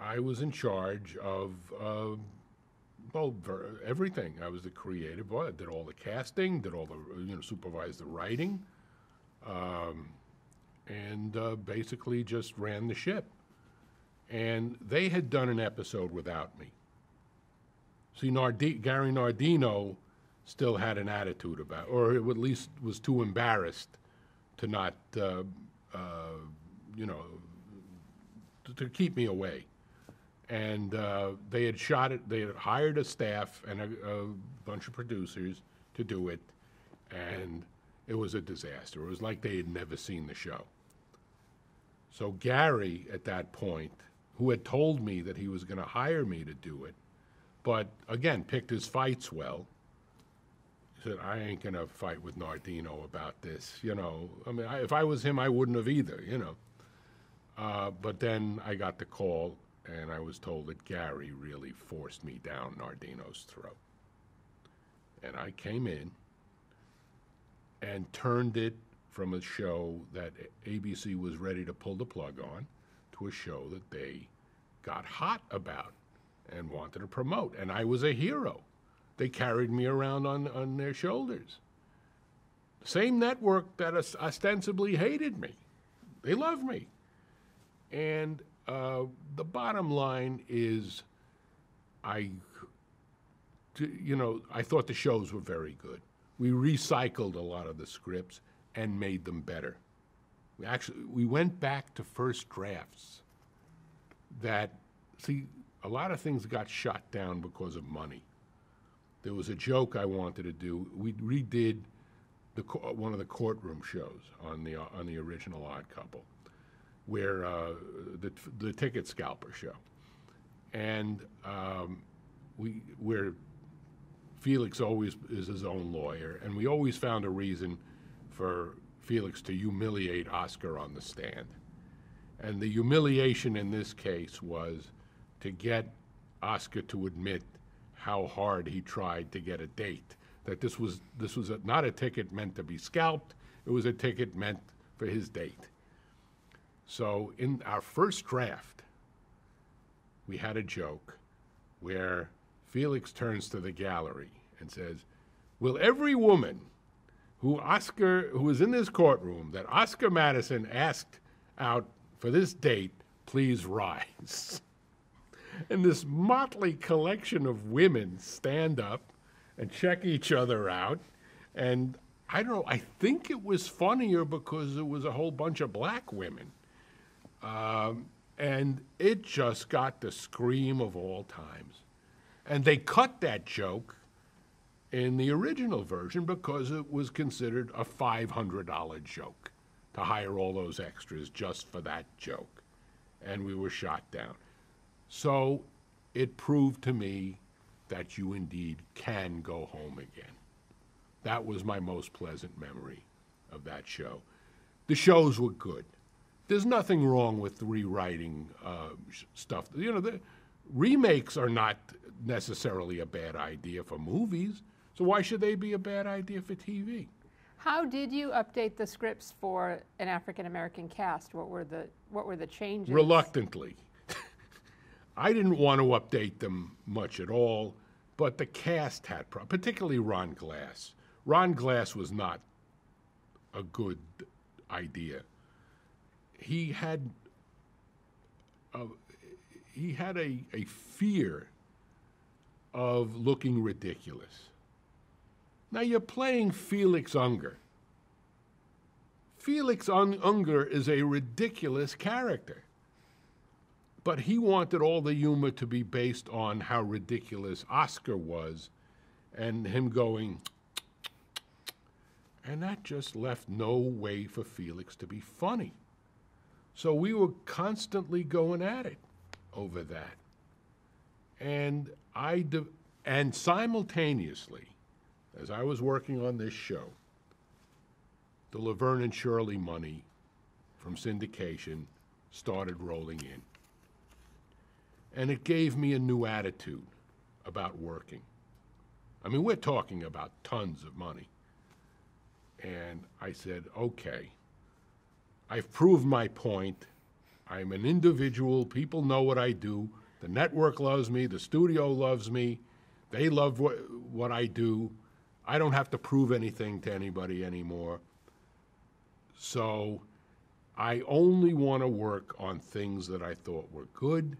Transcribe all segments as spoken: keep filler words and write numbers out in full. I was in charge of uh, well, everything. I was the creative boy. I did all the casting, did all the, you know, supervised the writing, um, and uh, basically just ran the ship. And they had done an episode without me. See, Nardi- Gary Nardino still had an attitude about, or at least was too embarrassed to not, uh, uh, you know, to, to keep me away. And uh, they had shot it, they had hired a staff and a, a bunch of producers to do it, and it was a disaster. It was like they had never seen the show. So Gary, at that point, who had told me that he was gonna hire me to do it, but again, picked his fights well, said, I ain't gonna fight with Nardino about this, you know. I mean, I, if I was him, I wouldn't have either, you know. Uh, but then I got the call, and I was told that Gary really forced me down Nardino's throat. And I came in and turned it from a show that A B C was ready to pull the plug on to a show that they got hot about and wanted to promote. And I was a hero. They carried me around on, on their shoulders. Same network that ostensibly hated me. They loved me. And uh, the bottom line is, I, you know, I thought the shows were very good. We recycled a lot of the scripts and made them better. We actually, we went back to first drafts that, see, a lot of things got shot down because of money. There was a joke I wanted to do. We redid the, one of the courtroom shows on the, on the original Odd Couple, where uh, the, the ticket scalper show. And um, we, where Felix always is his own lawyer, and we always found a reason for Felix to humiliate Oscar on the stand. And the humiliation in this case was to get Oscar to admit how hard he tried to get a date, that this was, this was a, not a ticket meant to be scalped, it was a ticket meant for his date. So in our first draft, we had a joke where Felix turns to the gallery and says, will every woman who Oscar, who was in this courtroom, that Oscar Madison asked out for this date, please rise. And this motley collection of women stand up and check each other out. And I don't know, I think it was funnier because it was a whole bunch of black women. Um, and it just got the scream of all times. And they cut that joke in the original version because it was considered a five hundred dollar joke to hire all those extras just for that joke. And we were shot down. So it proved to me that you indeed can go home again. That was my most pleasant memory of that show. The shows were good. There's nothing wrong with rewriting uh, stuff. You know, the remakes are not necessarily a bad idea for movies. So why should they be a bad idea for T V? How did you update the scripts for an African-American cast? What were the, what were the changes? Reluctantly. I didn't want to update them much at all, but the cast had problems, particularly Ron Glass. Ron Glass was not a good idea. He had a, he had a, a fear of looking ridiculous. Now, you're playing Felix Unger. Felix Unger is a ridiculous character. But he wanted all the humor to be based on how ridiculous Oscar was and him going, and that just left no way for Felix to be funny. So we were constantly going at it over that. And I, and simultaneously, as I was working on this show, the Laverne and Shirley money from syndication started rolling in. And it gave me a new attitude about working. I mean, we're talking about tons of money. And I said, okay, I've proved my point. I'm an individual. People know what I do. The network loves me. The studio loves me. They love what, what I do. I don't have to prove anything to anybody anymore. So I only want to work on things that I thought were good.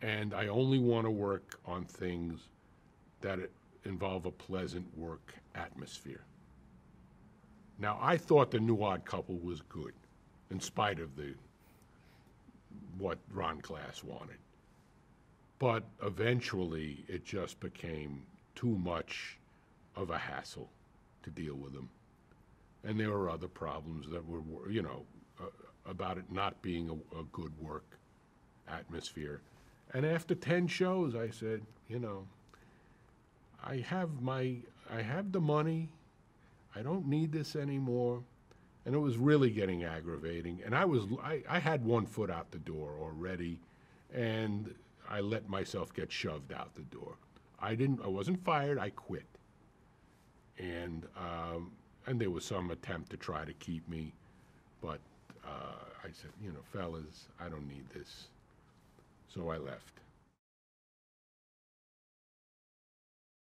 And I only want to work on things that involve a pleasant work atmosphere. Now, I thought the new Odd Couple was good, in spite of the what Ron Glass wanted. But eventually, it just became too much of a hassle to deal with them. And there were other problems that were, you know, uh, about it not being a, a good work atmosphere. And after ten shows, I said, you know, I have my, I have the money. I don't need this anymore. And it was really getting aggravating. And I was, I, I had one foot out the door already, and I let myself get shoved out the door. I didn't, I wasn't fired, I quit. And, um, and there was some attempt to try to keep me, but uh, I said, you know, fellas, I don't need this. So I left.